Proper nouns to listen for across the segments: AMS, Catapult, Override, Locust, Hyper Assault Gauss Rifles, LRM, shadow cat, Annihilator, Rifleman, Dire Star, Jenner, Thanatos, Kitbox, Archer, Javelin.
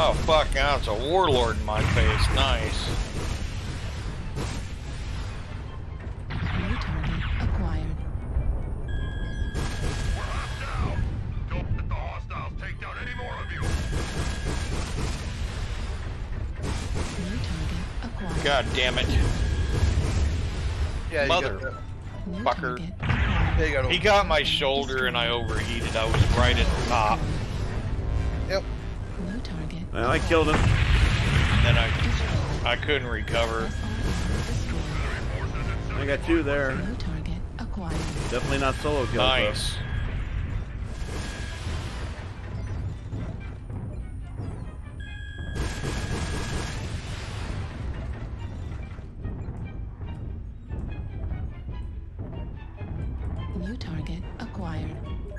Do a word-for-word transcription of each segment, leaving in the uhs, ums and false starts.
Oh fuck, now it's a warlord in my face, nice. God damn it. Yeah, mother fucker. Yeah, got he got my shoulder and I overheated. I was right at the top. Yep. No target. Well, I killed him. And then I I couldn't recover. I got two there. No target acquired. Definitely not solo kill. Nice. Though.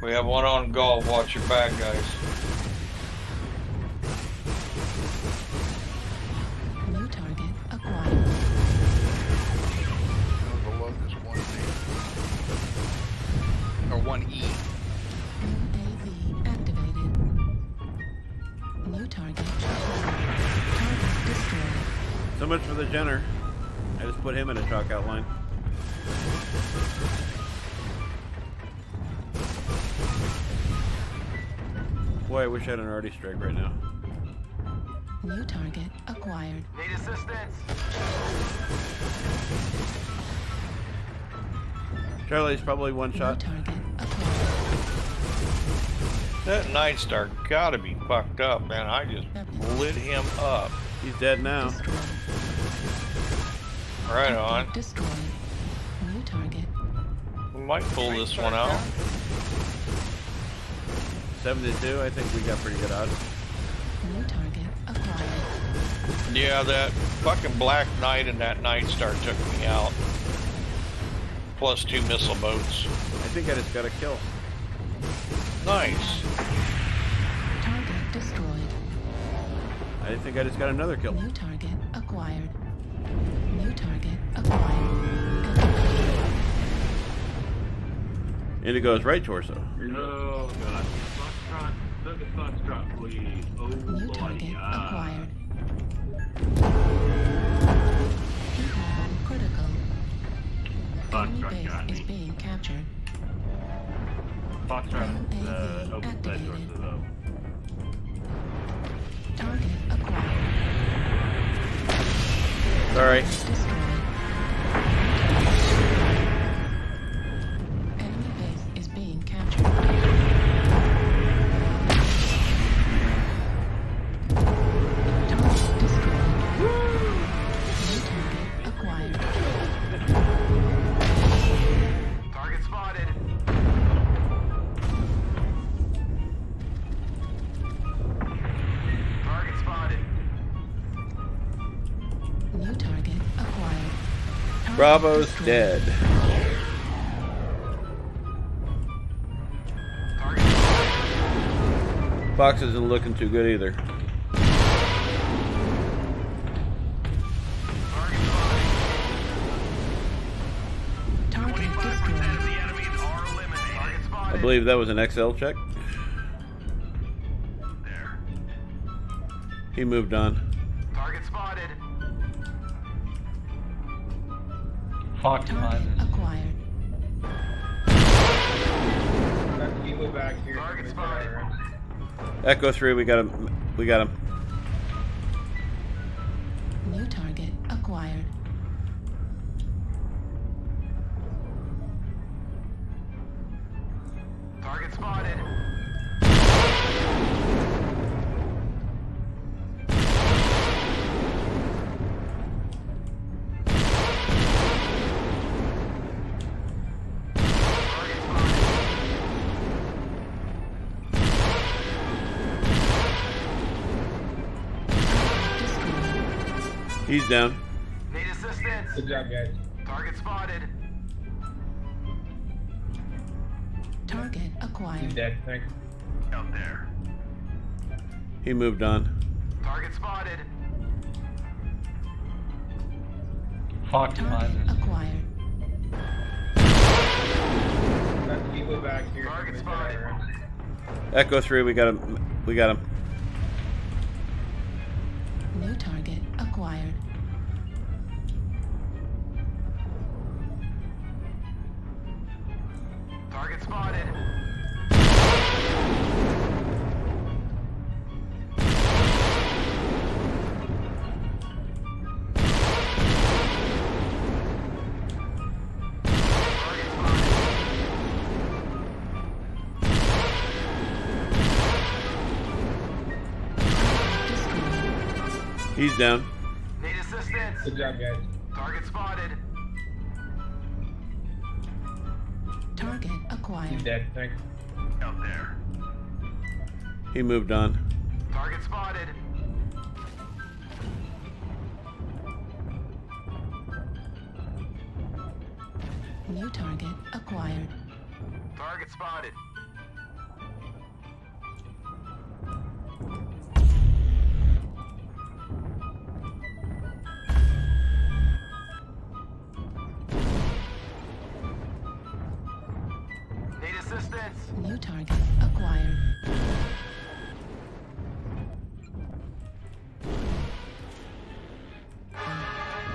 We have one on goal. Watch your back, guys. New target acquired. The Locust one D. Or one E. M A V activated. New target. Target destroyed. So much for the Jenner. I just put him in a chalk outline. Boy, I wish I had an arty strike right now. New target acquired. Need assistance. Charlie's probably one shot. New target acquired. That Night Star gotta be fucked up, man. I just lit him up. He's dead now. Destroyed. Right on. Destroyed. New target. We might pull this one out. seventy-two, I think we got pretty good odds. New target acquired. Yeah, that fucking Black Knight and that Night Star took me out. Plus two missile boats. I think I just got a kill. Nice. Target destroyed. I think I just got another kill. New target acquired. New target acquired. And it goes right torso. Oh god. Look at Foxtrot, please. Oh, new target acquired. People critical. Foxtrot got me. Is being captured. Foxtrot uh, open that door to the... Target acquired. Sorry. Destroyed. Enemy base is being captured. Bravo's dead. Fox isn't looking too good either. I believe that was an X L check. He moved on. Optimizes. Acquired. Back here. Target spotted. Echo three, we got him. We got him. New target acquired. Target spotted. He's down. Need assistance. Good job, guys. Target spotted. Target acquired. He's dead, thanks. Out there. He moved on. Target spotted. Optimizes. Acquired. That's people back here. Target spotted. Echo three, we got him. We got him. New target acquired. Target spotted. He's down. Need assistance. Good job, guys. Target spotted. Target acquired. He's dead. Thanks. Out there. He moved on. Target spotted. New target acquired. Target spotted. New target acquired.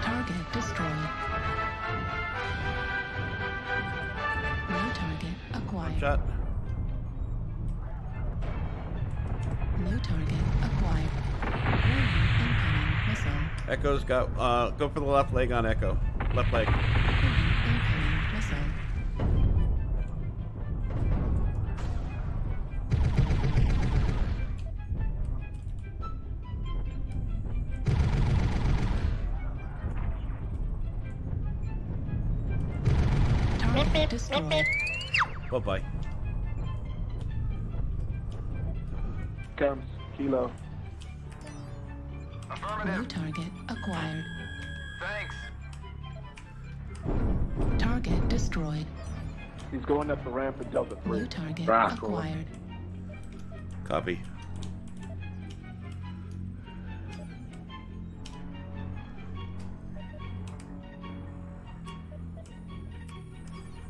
Target destroyed. New target acquired. Shot. New target acquired. Incoming missile. Echo's got. Uh, go for the left leg on Echo. Left leg. Incoming missile. Destroyed. Bye bye. Comes Kilo. Affirmative. New target acquired. Thanks. Target destroyed. He's going up the ramp at Delta three. New target Rock acquired. Copy.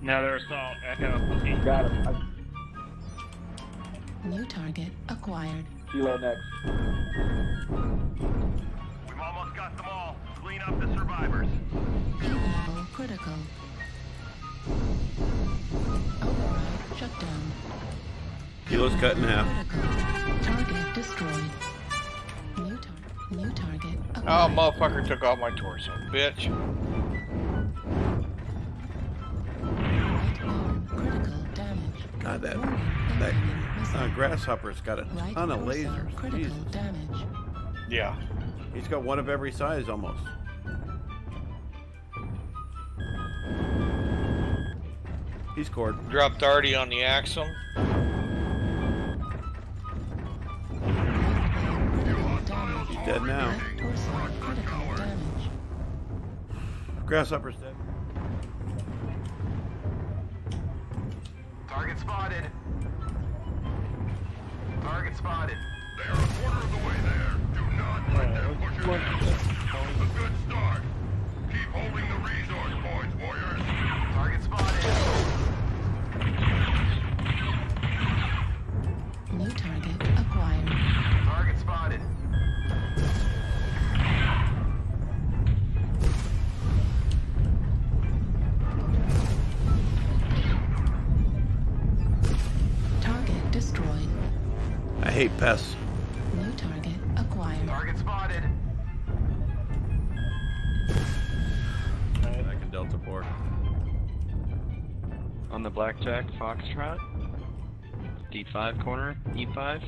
Now they're assault. Echo. Got him. I... New target acquired. Kilo next. We've almost got them all. Clean up the survivors. Level critical. Override shutdown. Kilo's cut in half. Target destroyed. New, tar new target acquired. Oh, motherfucker took out my torso, bitch. God, that, that uh, grasshopper's got a right ton of lasers. Critical Jesus. Damage. Yeah. He's got one of every size almost. He's cord. Dropped Artie on the axle. Right He's dead now. Grasshopper's dead. Target spotted. Target spotted. They are a quarter of the way there. Do not let them push you down. That was a good start. Keep holding the resource points, warriors. Target spotted. New target acquired. Target spotted. I hate pests. New target acquired. Target spotted. Back in Delta four. On the blackjack, Foxtrot. D five corner, E five.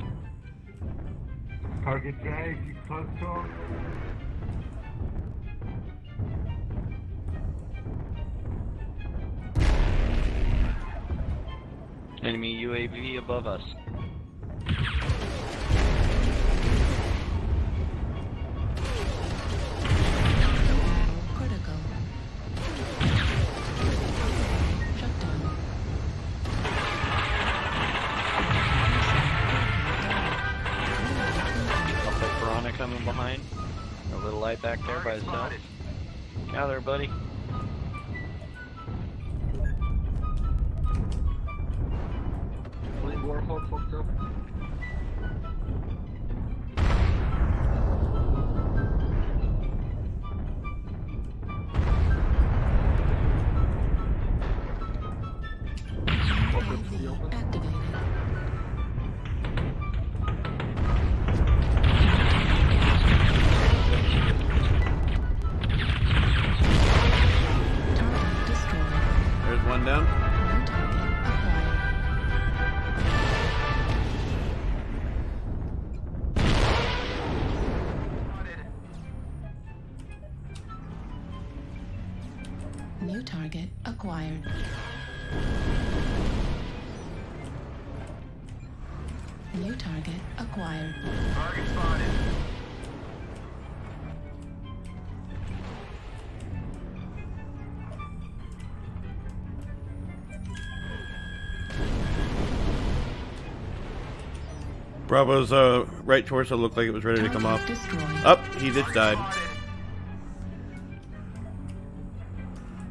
Target guy, he's close to him. Enemy U A V above us. Coming behind. A little light back there by itself. Now there, buddy. target acquired. New target acquired. Target spotted. Bravo's uh, right torso looked like it was ready target to come off. Up, oh, he just died.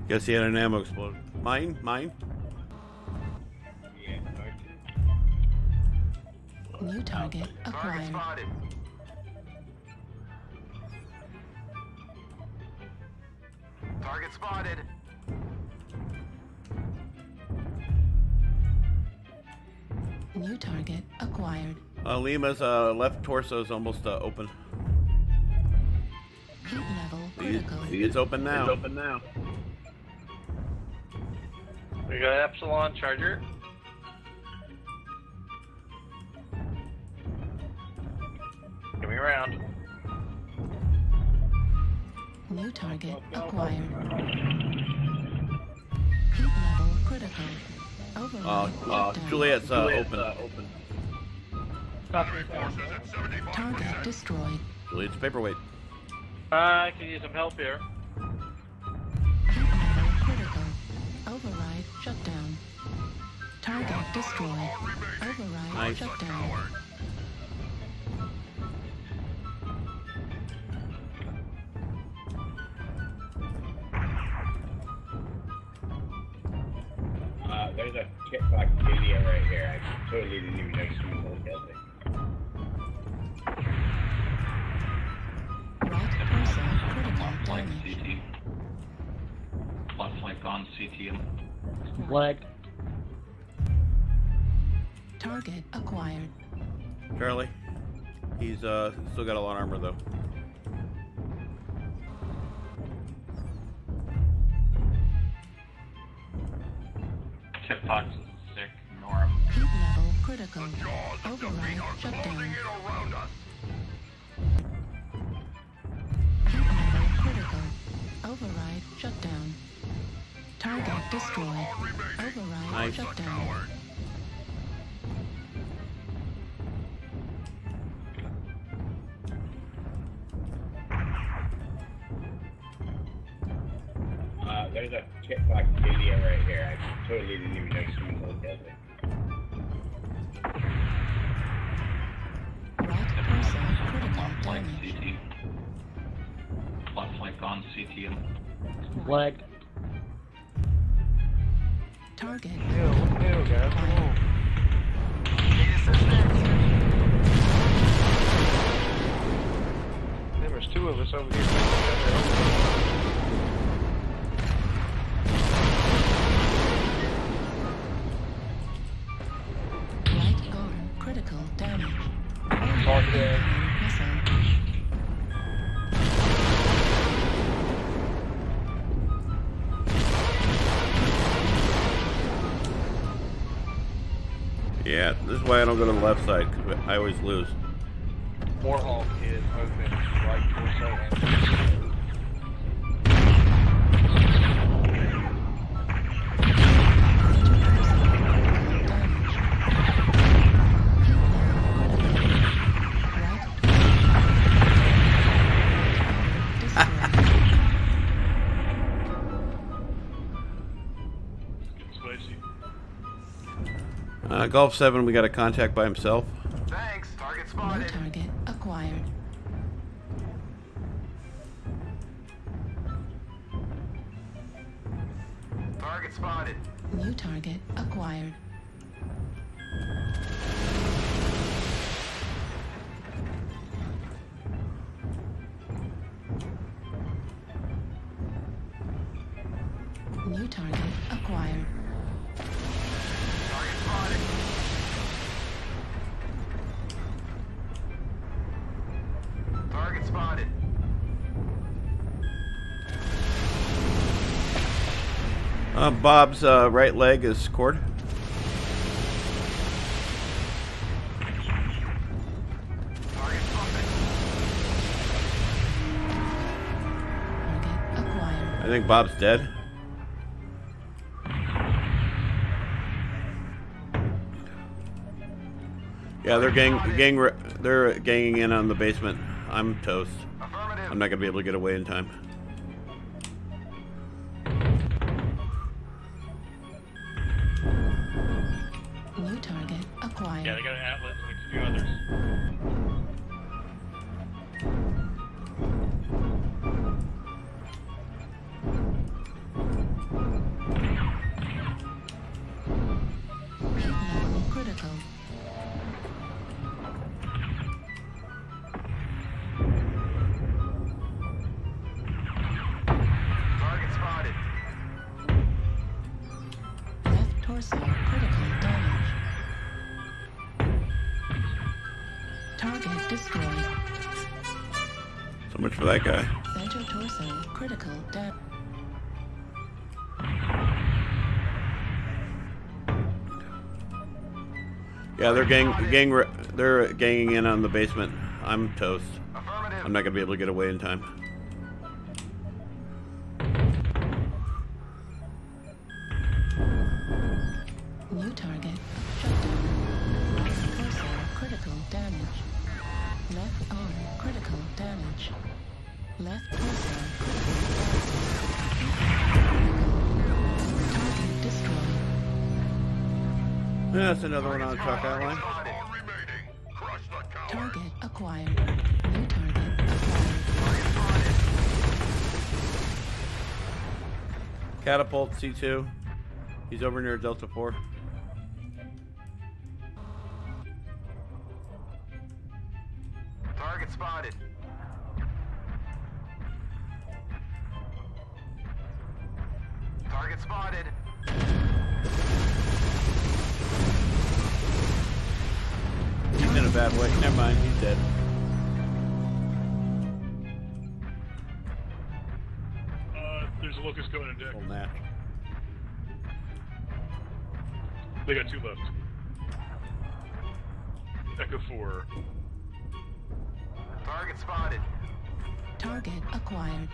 Guess he had an ammo explosion. Mine? Mine? New target acquired. Target spotted. Target spotted. New target acquired. Uh, Lima's uh, left torso is almost uh, open. Heat level vertical. He is open now. He's open now. We got Epsilon Charger. Give me around. New target acquired. Heat level critical. Override. Uh, uh, Juliet's uh, open. Uh, open. Target destroyed. Juliet's paperweight. Uh, I can use some help here. Override shutdown. Target destroyed. Override nice. Shutdown. Uh, there's a kitbox video right here. I totally didn't even know she was going to build it. Right person critical damage. Like on C T M. Black. Target acquired. Charlie. He's uh still got a lot of armor though. Tip box is sick, Norm. Heat level critical. Override shutdown. Heat level critical. Override shutdown. Target destroyed. Override nice. Shutdown. Uh, there's a kitbox video right here. I totally didn't even know someone was dead. Right person critical damage. Plus like on C T M. Black. Target. Ew, ew, guys. Oh. Need assistance. There was two of us over here. Right arm critical damage. Target. Missile. Yeah, this is why I don't go to the left side, because I always lose. Warhawk is open, right torso and Uh, Golf seven, we got a contact by himself. Thanks. Target spotted. New target acquired. Target spotted. New target acquired. New target acquired. Target spotted. Uh, Bob's uh, right leg is scored. Target spotted. Target acquired. I think Bob's dead. Yeah, they're gang, gang, they're ganging in on the basement. I'm toast. I'm not gonna be able to get away in time. New target acquired. Yeah, they got an atlas and a few others. Level critical. For that guy. Central torso critical damage. Yeah, they're gang, gang, they're ganging in on the basement. I'm toast. I'm not gonna be able to get away in time. New target. Left torso critical damage. Left arm critical damage. Left torso, target destroyed. That's another one on Chalk Outline. Target acquired. New target acquired. Catapult C two. He's over near Delta four. Target spotted. Target spotted. He's in a bad way. Never mind, he's dead. Uh, there's a locust going in deck. Oh, nah. They got two left. Echo four. Target spotted. Target acquired.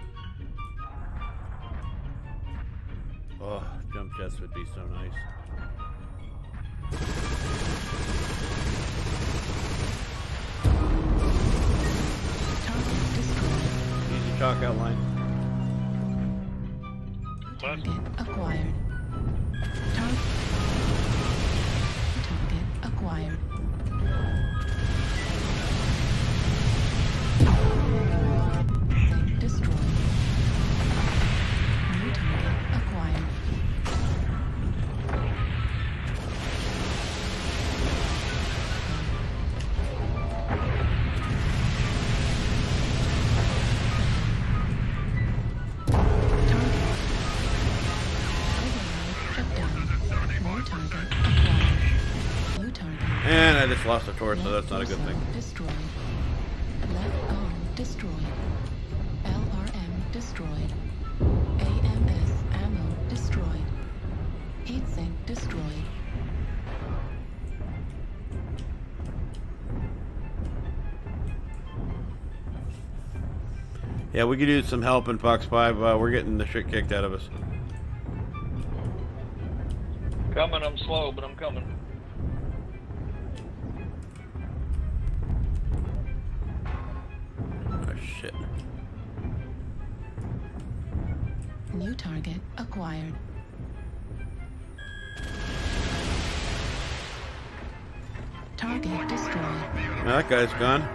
Oh, jump jets would be so nice. Target destroyed. Easy Chalk Outline. Target acquired. Target. Target acquired. Lost the torso, so that's not a good thing. Destroyed. Left arm destroyed. L R M destroyed. A M S ammo destroyed. Heat sink destroyed. Yeah, we could use some help in Fox five. Uh, we're getting the shit kicked out of us. Coming, I'm slow, but I'm coming. Shit. New target acquired. Target destroyed. Now that guy's gone.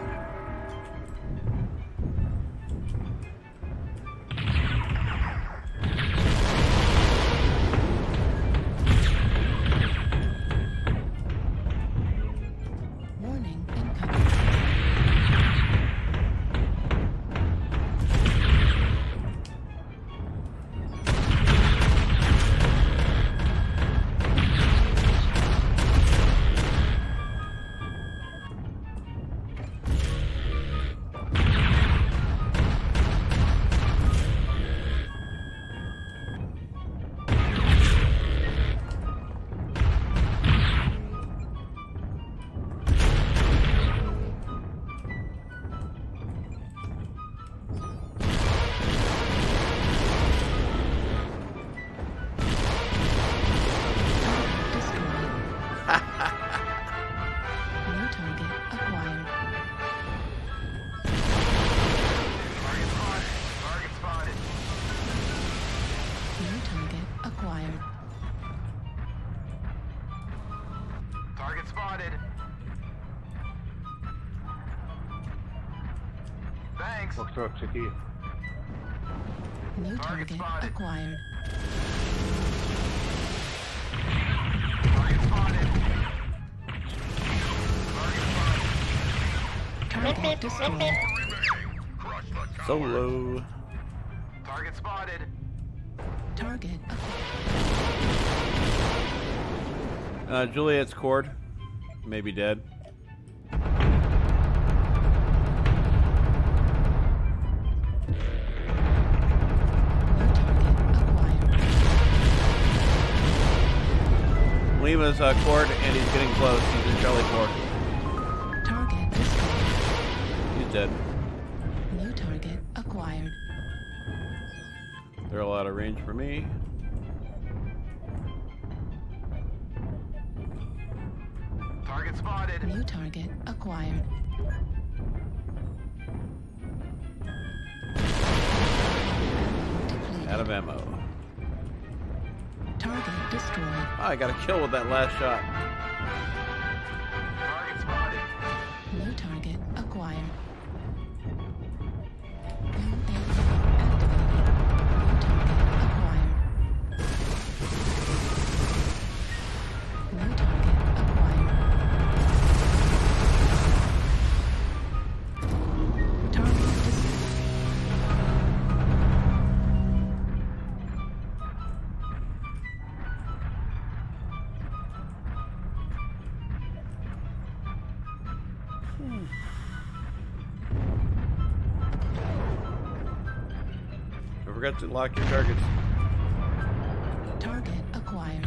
spotted. Thanks. New target, target acquired. Target spotted. Target spotted. Solo. Target spotted. Target acquired. Uh, Juliet's cord. Maybe dead. Leva's uh, cord, and he's getting close. He's in Charlie cord. Target discovered. He's dead. New target acquired. They're a lot of range for me. Target spotted. New target acquired. Out of ammo. Target destroyed. Oh, I got a kill with that last shot. Target spotted. New target acquired. New target acquired. New target acquired. Target to lock your targets. Target acquired.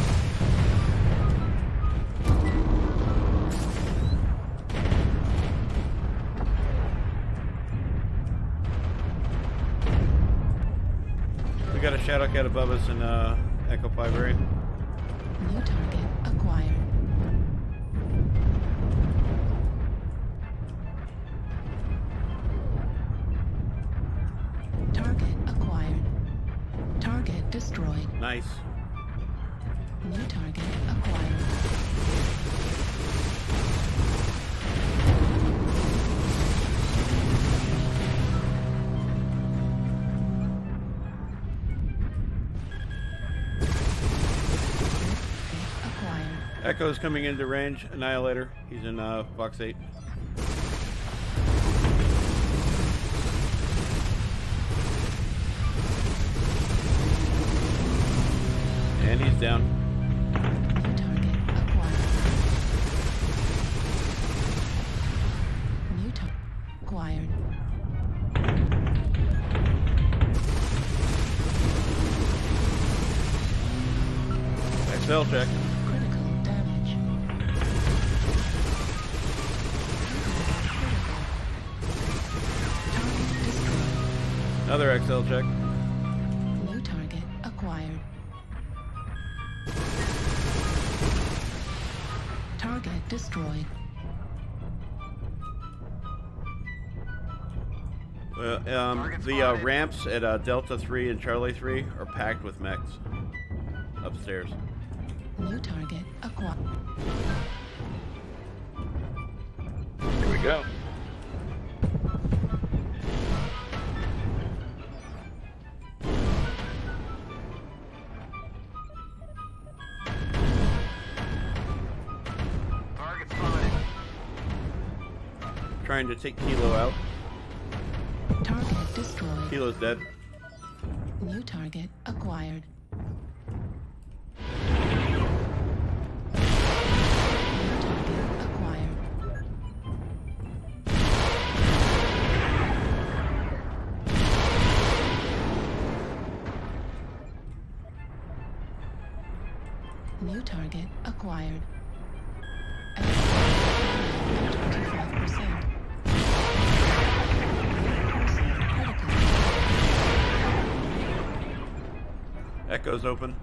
Target destroyed. New target acquired. Got a shadow cat above us in uh, Echo Five area. New target acquired. Target acquired. Target destroyed. Nice. New target acquired. Echo's coming into range. Annihilator. He's in uh, box eight. And he's down. New target acquired. New target acquired. Excel check. Another X L check. New target acquired. Target destroyed. Well, um, the uh, ramps at uh, Delta three and Charlie three are packed with mechs upstairs. New target acquired. Here we go. Trying to take Kilo out. Target destroyed. Kilo's dead. New target acquired. New target acquired. New target acquired. twenty-five percent. Echo's open.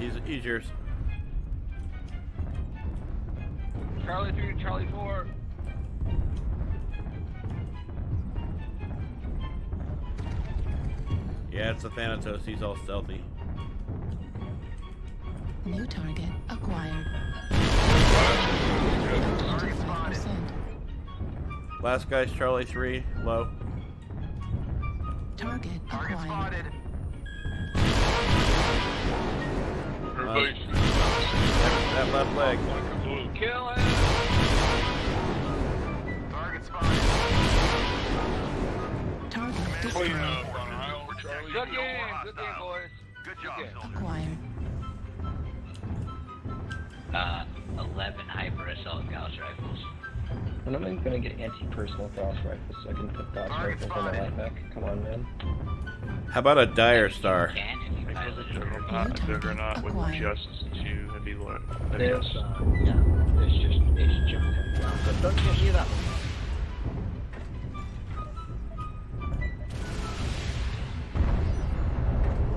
he's he's yours. Charlie three to Charlie four. Yeah, it's a Thanatos. He's all stealthy. New target acquired. Last guy's Charlie three, low. Target acquired. Target spotted. Uh, that, that left leg. Kill him. Target spotted. Target destroyed. Good game, good game, boys. Good job. Acquired. Uh, eleven Hyper Assault Gauss Rifles. And I'm gonna get anti-personal Gauss Rifles so I can put Gauss Rifles on the backpack. Come on, man. How about a Dire Star? A Juggernaut with just two heavy load. There's, uh, no, there's just, it's just. Don't you hear that one?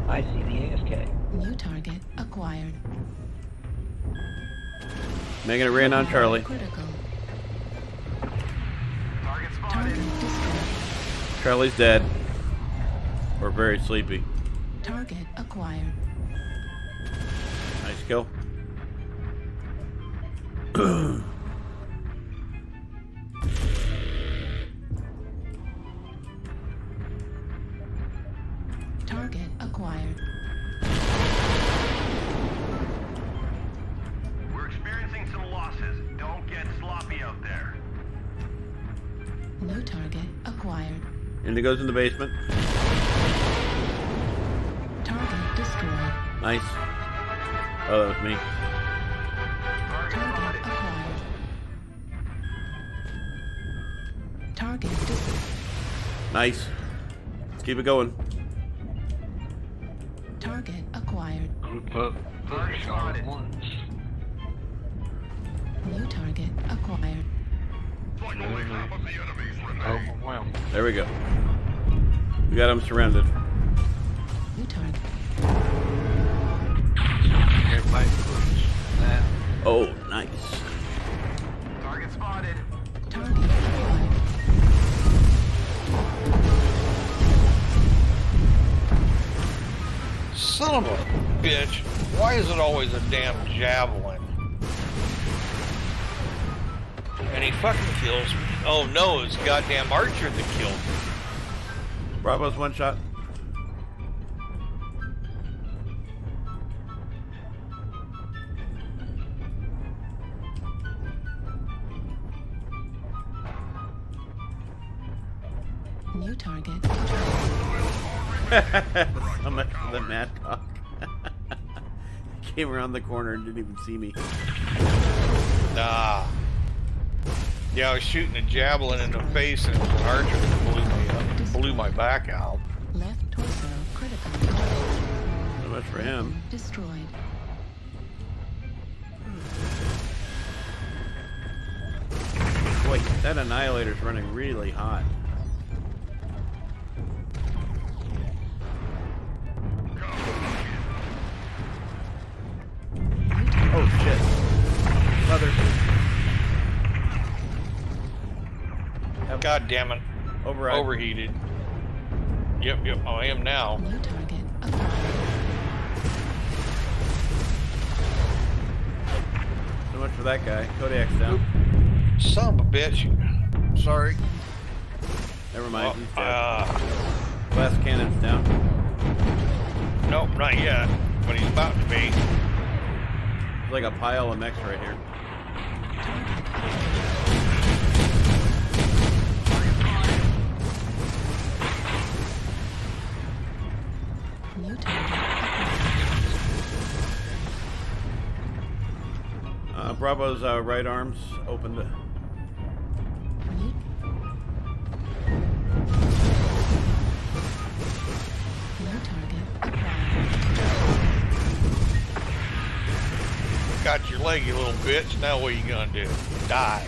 I see the A S K. New target acquired. Making it rain on Charlie. Critical. Target spotted. Target Charlie's dead. Or very sleepy. Target acquired. Nice kill. Target acquired. We're experiencing some losses. Don't get sloppy out there. New target acquired. And it goes in the basement. Target destroyed. Nice. Oh, that was me. Target acquired. Target destroyed. Nice. Let's keep it going. Target acquired. Group up. First shot at once. New target acquired. Oh, wow. There we go. We got him surrounded. New target. Oh, nice. Target spotted. Target acquired. Son of a bitch, why is it always a damn Javelin? And he fucking kills me. Oh no, it's goddamn Archer that killed me. Bravo's one shot. New target. I'm a, the mad cock. Came around the corner and didn't even see me. Nah. Yeah, I was shooting a Javelin in the face and an Archer blew me up, blew my back out. Left torso critical. So much for him. Destroyed. Wait, that Annihilator's running really hot. Oh shit. Mother. God damn it. Override. Overheated. Yep, yep. Oh, I am now. New target acquired. So much for that guy. Kodak's down. Oop. Son of a bitch. Sorry. Never mind. Oh, uh, Last cannon's down. Nope, not yet. But he's about to be. Like a pile of mechs right here. Uh, Bravo's uh, right arm's open to. Got your leg, you little bitch. Now what are you gonna do? Die.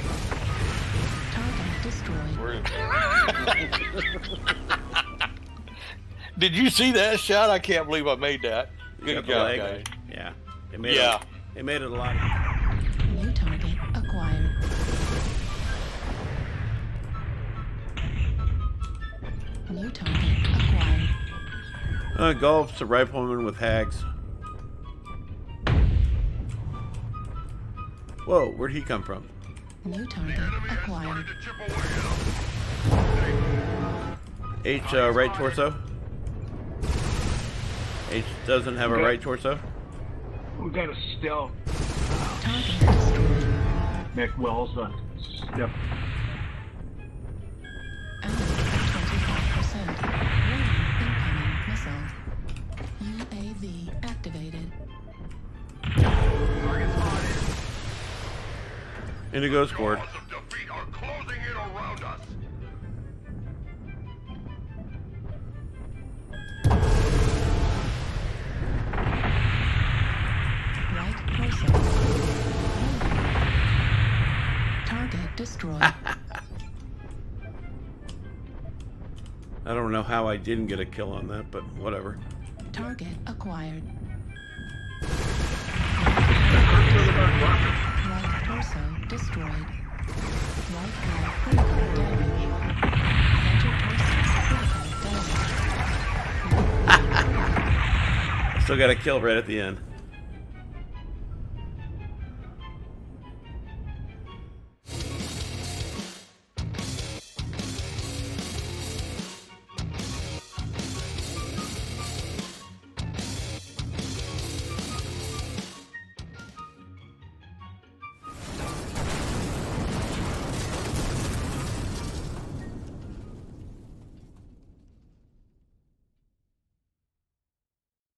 Target destroyed. Did you see that shot? I can't believe I made that. Good job, guys. Yeah. It made yeah. It, it made it a lot. New target acquired. New target acquired. Uh, golf's a rifleman with hags. Whoa, where'd he come from? New target acquired. H, uh, right torso. H doesn't have okay. a right torso. We got a stealth. Mac Wells on step. Indigo scored. Right process. Target destroyed. I don't know how I didn't get a kill on that, but whatever. Target acquired. Right torso. Destroyed. Right now, critical damage. Center process critical damage. Still got a kill right at the end.